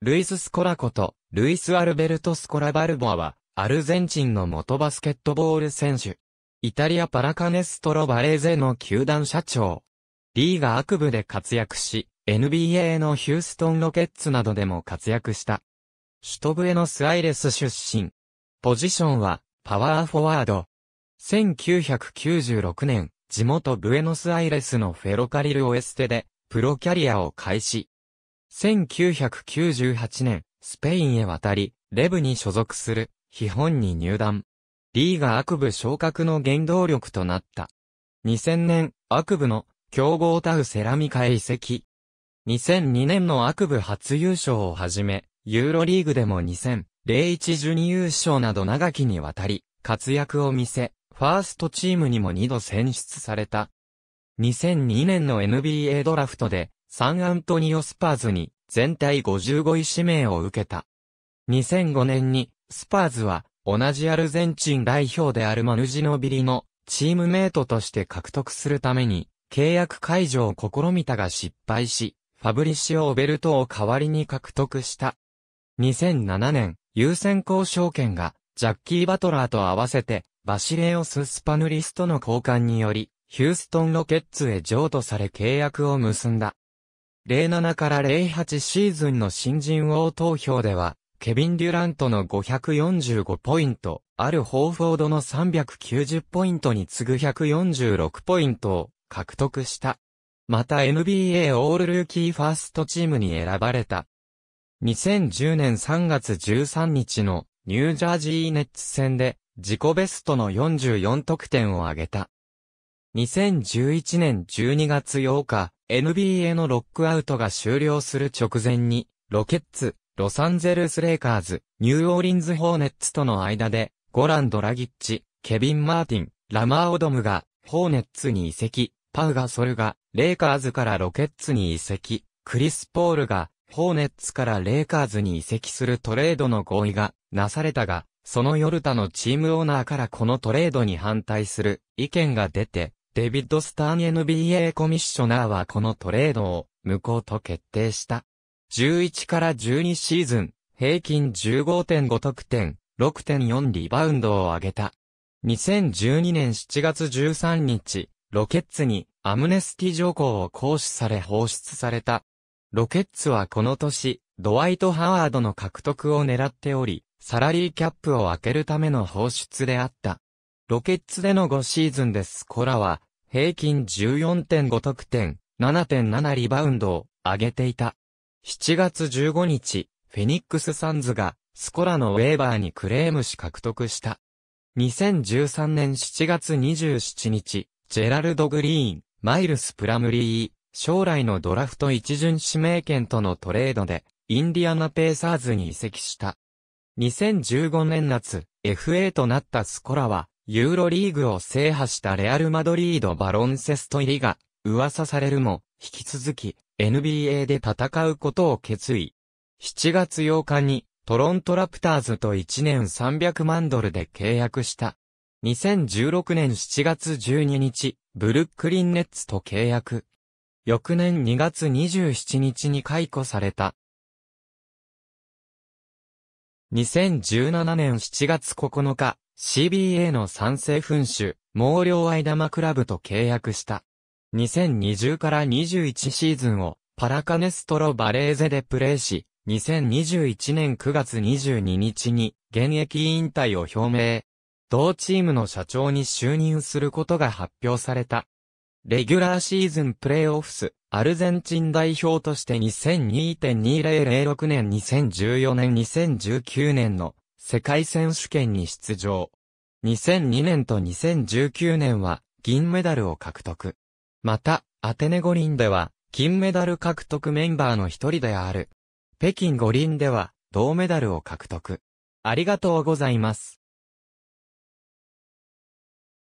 ルイス・スコラこと、ルイス・アルベルト・スコラ・バルボアは、アルゼンチンの元バスケットボール選手。イタリア・パラカネストロ・バレーゼの球団社長。リーガ各部で活躍し、NBA のヒューストン・ロケッツなどでも活躍した。首都ブエノスアイレス出身。ポジションは、パワーフォワード。1996年、地元ブエノスアイレスのフェロカリル・オエステで、プロキャリアを開始。1998年、スペインへ渡り、LEBに所属する、ヒホンに入団。リーガ各部昇格の原動力となった。2000年、各部の強豪タウセラミカへ移籍。2002年の各部初優勝をはじめ、ユーロリーグでも2000、01準優勝など長きにわたり、活躍を見せ、ファーストチームにも2度選出された。2002年の NBA ドラフトで、サンアントニオスパーズに全体55位指名を受けた。2005年にスパーズは同じアルゼンチン代表であるマヌ・ジノビリのチームメイトとして獲得するために契約解除を試みたが失敗し、ファブリシオ・オベルトを代わりに獲得した。2007年、優先交渉権がジャッキー・バトラーと合わせてバシレオス・スパヌリスとの交換により、ヒューストン・ロケッツへ譲渡され契約を結んだ。07から08シーズンの新人王投票では、ケビン・デュラントの545ポイント、アル・ホーフォードの390ポイントに次ぐ146ポイントを獲得した。また NBA オールルーキーファーストチームに選ばれた。2010年3月13日のニュージャージーネッツ戦で自己ベストの44得点を挙げた。2011年12月8日、NBA のロックアウトが終了する直前に、ロケッツ、ロサンゼルス・レイカーズ、ニューオーリンズ・ホーネッツとの間で、ゴラン・ドラギッチ、ケビン・マーティン、ラマー・オドムが、ホーネッツに移籍、パウ・ガソルが、レイカーズからロケッツに移籍、クリス・ポールが、ホーネッツからレイカーズに移籍するトレードの合意がなされたが、その夜他のチームオーナーからこのトレードに反対する意見が出て、デビッド・スターン NBA コミッショナーはこのトレードを無効と決定した。11から12シーズン、平均 15.5 得点、6.4 リバウンドを上げた。2012年7月13日、ロケッツにアムネスティ条項を行使され放出された。ロケッツはこの年、ドワイト・ハワードの獲得を狙っており、サラリーキャップを開けるための放出であった。ロケッツでの5シーズンでスコラは、平均 14.5 得点、7.7 リバウンドを上げていた。7月15日、フェニックス・サンズがスコラのウェーバーにクレームし獲得した。2013年7月27日、ジェラルド・グリーン、マイルス・プラムリー、将来のドラフト一巡指名権とのトレードで、インディアナ・ペイサーズに移籍した。2015年夏、FA となったスコラは、ユーロリーグを制覇したレアル・マドリードバロンセスト入りが噂されるも、引き続き NBA で戦うことを決意。7月8日にトロントラプターズと1年300万ドルで契約した。2016年7月12日、ブルックリンネッツと契約。翌年2月27日に解雇された。2017年7月9日、CBA の賛成紛糾、毛量愛玉クラブと契約した。2020から21シーズンをパラカネストロバレーゼでプレーし、2021年9月22日に現役引退を表明。同チームの社長に就任することが発表された。レギュラーシーズンプレイオフス、アルゼンチン代表として2002.2006 年、2014年、2019年の世界選手権に出場。2002年と2019年は銀メダルを獲得。また、アテネ五輪では金メダル獲得メンバーの一人である。北京五輪では銅メダルを獲得。ありがとうございます。